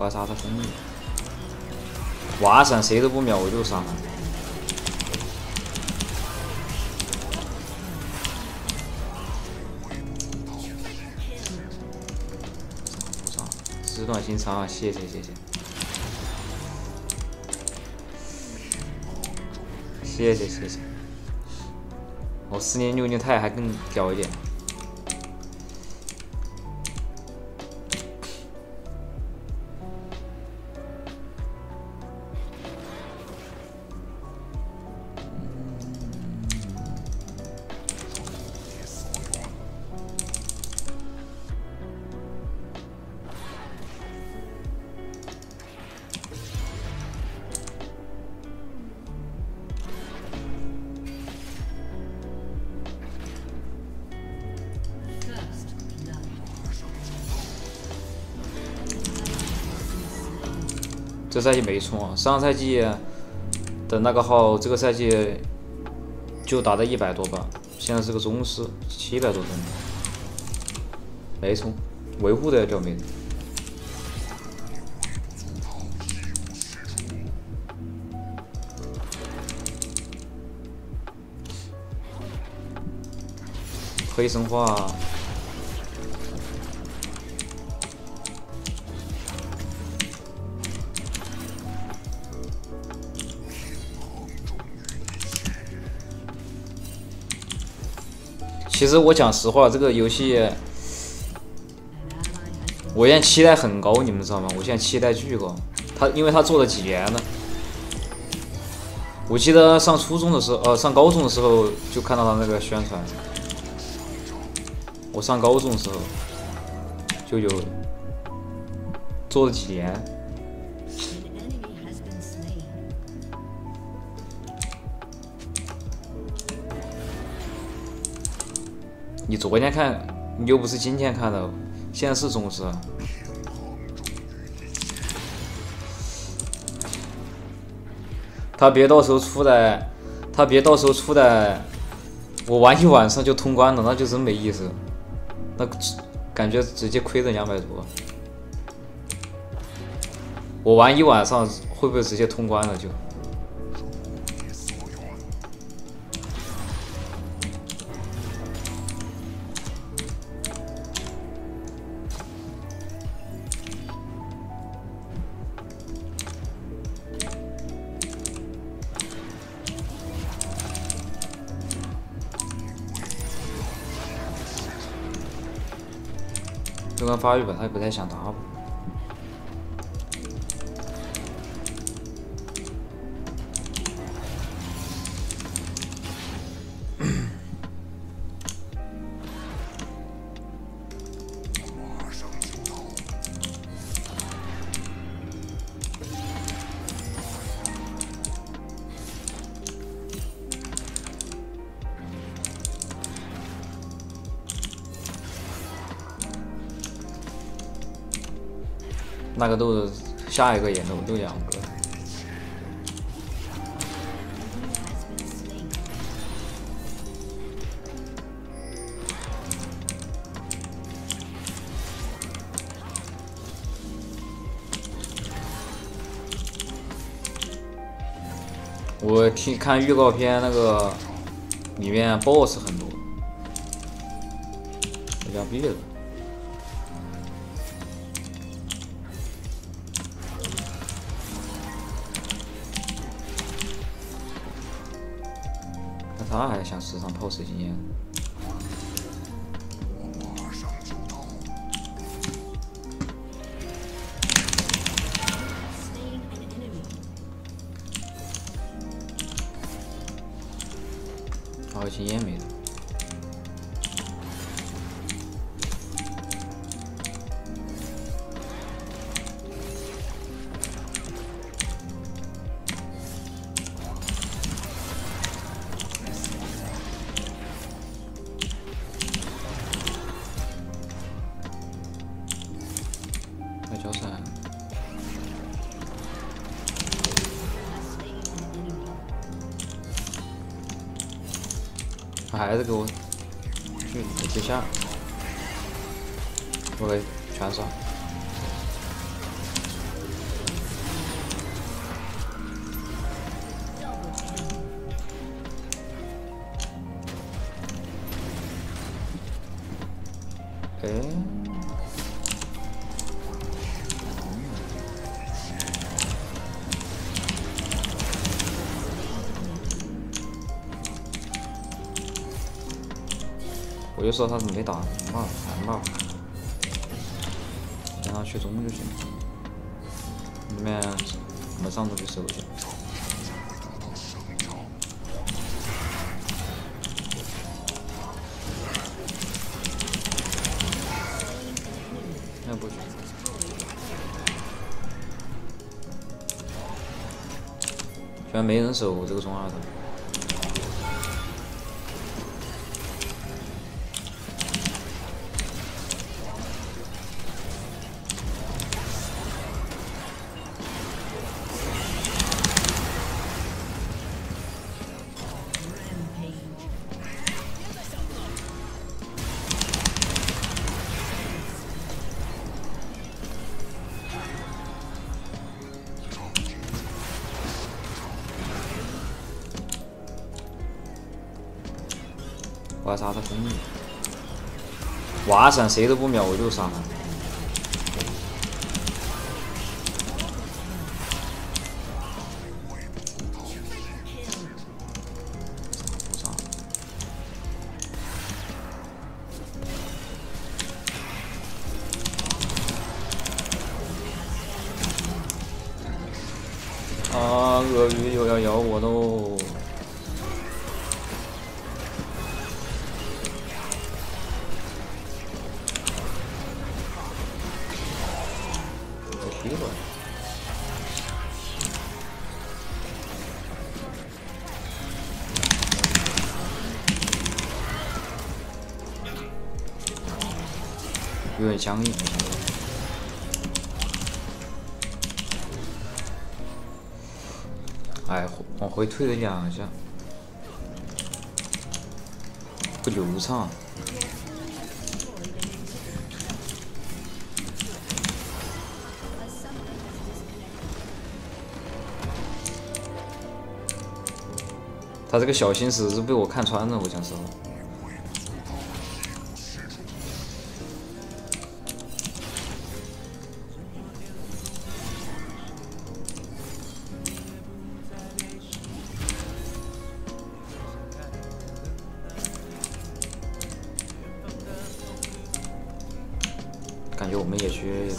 我要杀他兄弟！瓦闪谁都不秒，我就杀他。 短心肠啊，谢谢谢谢，谢谢谢谢。我4年6年泰还更屌一点。这赛季没冲啊，上赛季的那个号，这个赛季就打到100多吧，现在是个宗师，700多分，没冲，维护都要掉命。 黑神话，其实我讲实话，这个游戏我现在期待很高，你们知道吗？我现在期待巨高。因为他做了几年了，我记得上初中的时候，上高中的时候就看到他那个宣传。 我上高中的时候就有做了几年，你昨天看，你又不是今天看的，现在是宗师。 他别到时候出来，我玩一晚上就通关了，那就真没意思。 那感觉直接亏了200多，我玩一晚上会不会直接通关了就？就跟发育吧，他也不太想打我。那个豆子，下一个眼豆就2个。我听看预告片那个里面 BOSS 很多，我要毙了。 他还想时常 POS 经验。好，经验没了。孩子给我去接下，我给全杀。我就知道他怎么没打，骂烦吧，让他去中路就行。你们，我们上路去收去。 居然没人守我这个中二的，我要杀他兄弟！瓦闪谁都不秒，我就杀他。 有点僵硬。哎，往回退了两下，不流畅。 他这个小心思是被我看穿了，我讲实话。感觉我们野区。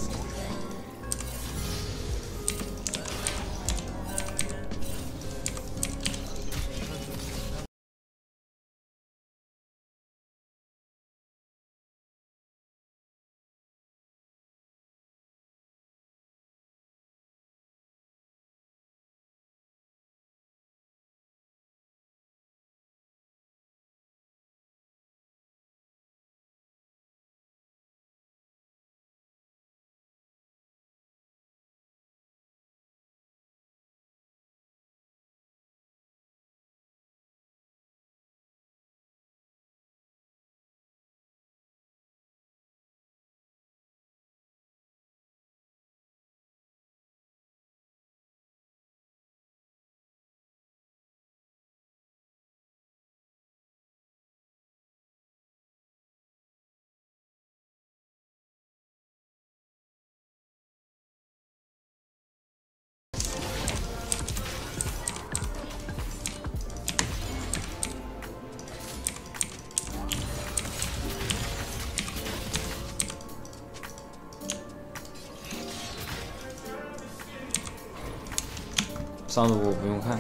上路我不用看，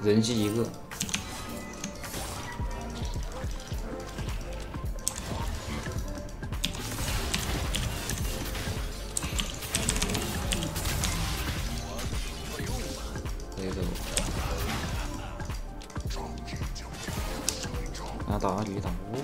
人机一个。没走，拿打阿狸打不过。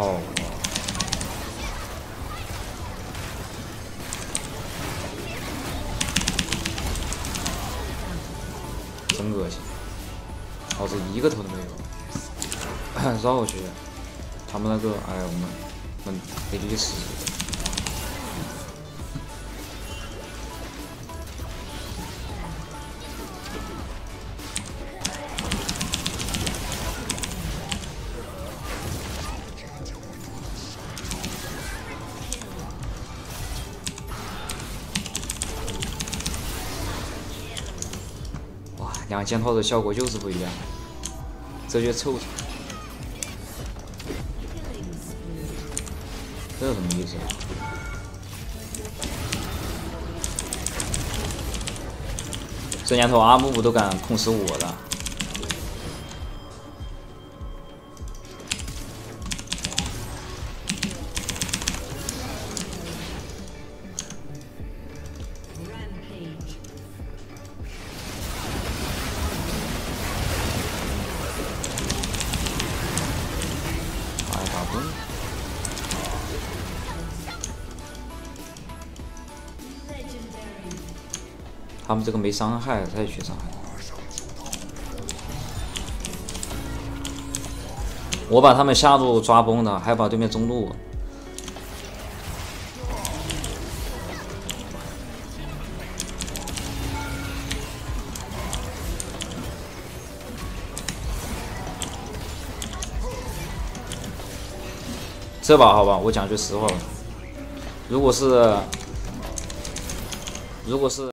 好嘛。真恶心，老子一个头都没有，绕过去。他们那个，哎，我们得去死。 两件套的效果就是不一样，这就臭，这是什么意思？这年头阿姆姆都敢控死我了，他们这个没伤害，再去伤害。我把他们下路抓崩了，还把对面中路。这把好吧，我讲句实话吧，如果是。